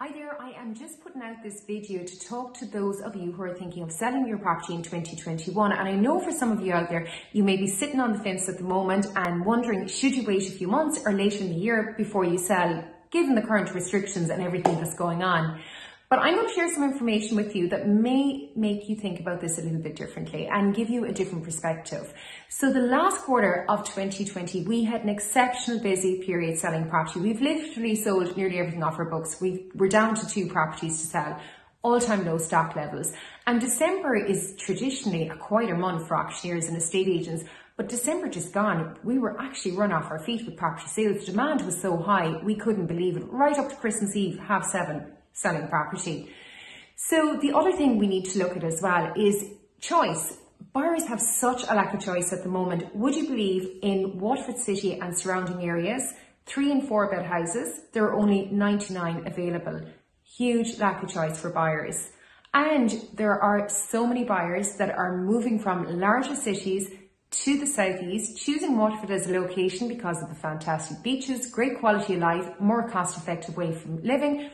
Hi there, I am just putting out this video to talk to those of you who are thinking of selling your property in 2021, and I know for some of you out there you may be sitting on the fence at the moment and wondering, should you wait a few months or later in the year before you sell, given the current restrictions and everything that's going on. But I'm going to share some information with you that may make you think about this a little bit differently and give you a different perspective. So the last quarter of 2020, we had an exceptional busy period selling property. We've literally sold nearly everything off our books. We're down to 2 properties to sell, all-time low stock levels. And December is traditionally a quieter month for auctioneers and estate agents. But December just gone, we were actually run off our feet with property sales. Demand was so high, we couldn't believe it. Right up to Christmas Eve, 7:30. Selling property. So the other thing we need to look at as well is choice. Buyers have such a lack of choice at the moment. Would you believe in Waterford City and surrounding areas, 3 and 4 bed houses, there are only 99 available. Huge lack of choice for buyers. And there are so many buyers that are moving from larger cities to the southeast, choosing Waterford as a location because of the fantastic beaches, great quality of life, more cost-effective way of living.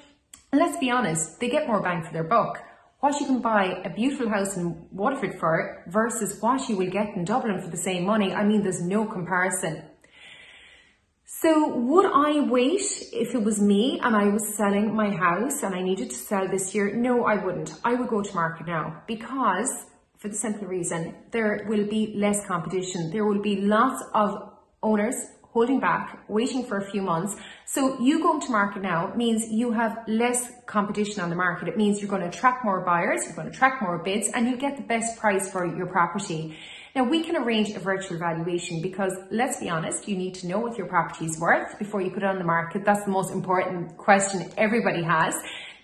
And let's be honest, they get more bang for their buck. What you can buy a beautiful house in Waterford for versus what you will get in Dublin for the same money, I mean, there's no comparison. So would I wait if it was me and I was selling my house and I needed to sell this year? No, I wouldn't. I would go to market now because, for the simple reason, there will be less competition. There will be lots of owners holding back, waiting for a few months. So you going to market now means you have less competition on the market. It means you're going to attract more buyers, you're going to attract more bids, and you'll get the best price for your property. Now, we can arrange a virtual valuation because, let's be honest, you need to know what your property is worth before you put it on the market. That's the most important question everybody has.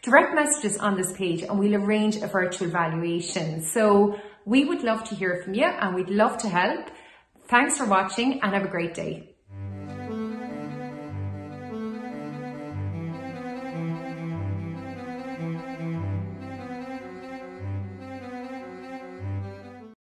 Direct messages on this page and we'll arrange a virtual valuation. So we would love to hear from you and we'd love to help. Thanks for watching and have a great day.